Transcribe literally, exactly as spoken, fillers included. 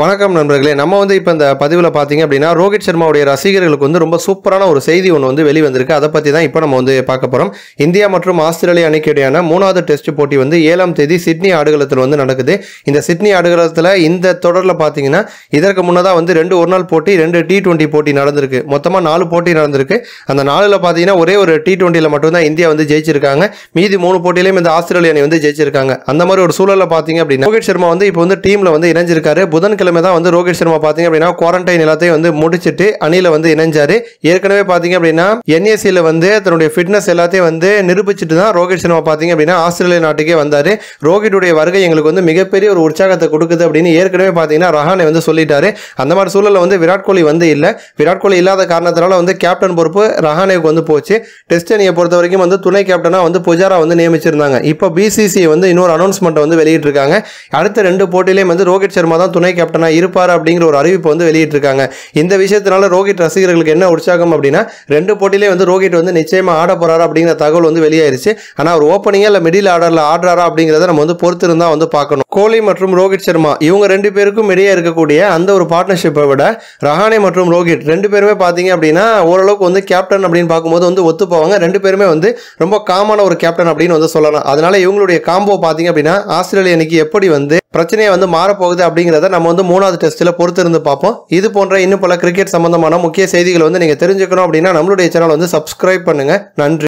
வணக்கம் நண்பர்களே, நம்ம வந்து இப்போ இந்த பதிவில் பார்த்தீங்க அப்படின்னா ரோஹித் சர்மாவுடைய ரசிகர்களுக்கு வந்து ரொம்ப சூப்பரான ஒரு செய்தி ஒன்று வந்து வெளிவந்திருக்கு. அதை பற்றி தான் இப்போ நம்ம வந்து பார்க்க போகிறோம். இந்தியா மற்றும் ஆஸ்திரேலியா அணிக்கிடையான மூணாவது டெஸ்ட் போட்டி வந்து ஏழாம் தேதி சிட்னி ஆடுகளத்தில் வந்து நடக்குது. இந்த சிட்னி ஆடுகளத்தில் இந்த தொடரில் பார்த்தீங்கன்னா இதற்கு முன்னதாக வந்து ரெண்டு ஒரு நாள் போட்டி, ரெண்டு டி டுவெண்ட்டி போட்டி நடந்திருக்கு. மொத்தமாக நாலு போட்டி நடந்திருக்கு. அந்த நாலில் பார்த்தீங்கன்னா ஒரே ஒரு டி டுவெண்ட்டியில் மட்டும்தான் இந்தியா வந்து ஜெயிச்சிருக்காங்க. மீதி மூணு போட்டியிலையும் இந்த ஆஸ்திரேலியா அணி வந்து ஜெயிச்சிருக்காங்க. அந்த மாதிரி ஒரு சூழலில் பார்த்தீங்க அப்படின்னா ரோஹித் சர்மா வந்து இப்போ வந்து டீமில் வந்து இணைஞ்சிருக்காரு. புதன் தான் வந்து ரோஹித் சர்மா பாத்தீங்க அப்படின்னா குவாரண்டைன் எல்லாத்தையும் வந்து முடிச்சிட்டு அணில வந்து இணைஞ்சாரு. ஏற்கனவே பாத்தீங்க அப்படின்னா என்ஏசில வந்து தன்னுடைய ஃபிட்னஸ் எல்லாத்தையும் வந்து நிரூபிச்சுட்டு தான் ரோஹித் சர்மா பாத்தீங்க அப்படின்னா ஆஸ்திரேலியா நாட்டுக்கே வந்தாரு. ரோஹிட்டுடைய வருகை எங்களுக்கு வந்து மிகப்பெரிய ஒரு உற்சாகத்தை கொடுக்குது அப்படின்னு ஏற்கனவே பாத்தீங்கன்னா ரஹானே வந்து சொல்லிட்டாரு. அந்த மாதிரி சூழல்ல வந்து விராட் கோலி வந்து இல்ல, விராட் கோலி இல்லாத காரணத்தினால வந்து கேப்டன் பொறுப்பு ரஹானேவுக்கு வந்து போச்சு. டெஸ்ட் அணியை பொறுத்த வரைக்கும் வந்து துணை கேப்டனா வந்து புஜாரா வந்து நியமிச்சிருந்தாங்க. இப்போ பிசிசி வந்து இன்னொரு அனௌன்ஸ்மெண்ட் வந்து வெளியிட்டிருக்காங்க. அடுத்த ரெண்டு போட்டியிலையும் வந்து ரோஹித் சர்மா தான் துணை கேப்டன் இருப்பார் அப்படிங்கிற ஒரு அறிவிப்பு வந்து வெளியிட்டிருக்காங்க. இந்த விஷயத்தினால ரோஹித் ரசிகர்களுக்கு என்ன உற்சாகம் அப்படின்னா ரெண்டு போட்டியிலே வந்து ரோஹித் வந்து நிச்சயமா ஆட போறாரு அப்படிங்கிற தகவல் வந்து வெளியாயிருச்சு. ஆனா அவர் ஓப்பனிங்கா இல்ல மிடில் ஆர்டர்ல ஆடுறாரா அப்படிங்கிறத நம்ம வந்து பொறுத்திருந்தா வந்து பார்க்கணும். கோலி மற்றும் ரோஹித் சர்மா இவங்க ரெண்டு பேருக்கும் இடையே இருக்கக்கூடிய அந்த ஒரு பார்ட்னர்ஷிப்பை விட ரஹானே மற்றும் ரோஹித் ரெண்டு பேருமே பாத்தீங்க அப்படின்னா ஓரளவுக்கு வந்து கேப்டன் அப்படின்னு பார்க்கும்போது வந்து ஒத்து போவாங்க. ரெண்டு பேருமே வந்து ரொம்ப காமனான ஒரு கேப்டன் அப்படின்னு வந்து சொல்லலாம். அதனால இவங்களுடைய காம்போ பாத்தீங்க அப்படின்னா ஆஸ்திரேலியா அணிக்கு எப்படி வந்து பிரச்சனையை வந்து மாறப்போகுது அப்படிங்கிறத நம்ம வந்து மூணாவது டெஸ்ட்டில் பொறுத்திருந்து பார்ப்போம். இது போன்ற இன்னும் பல கிரிக்கெட் சம்பந்தமான முக்கிய செய்திகளை வந்து நீங்கள் தெரிஞ்சுக்கணும் அப்படின்னா நம்மளுடைய சேனல் வந்து சப்ஸ்கிரைப் பண்ணுங்கள். நன்றி.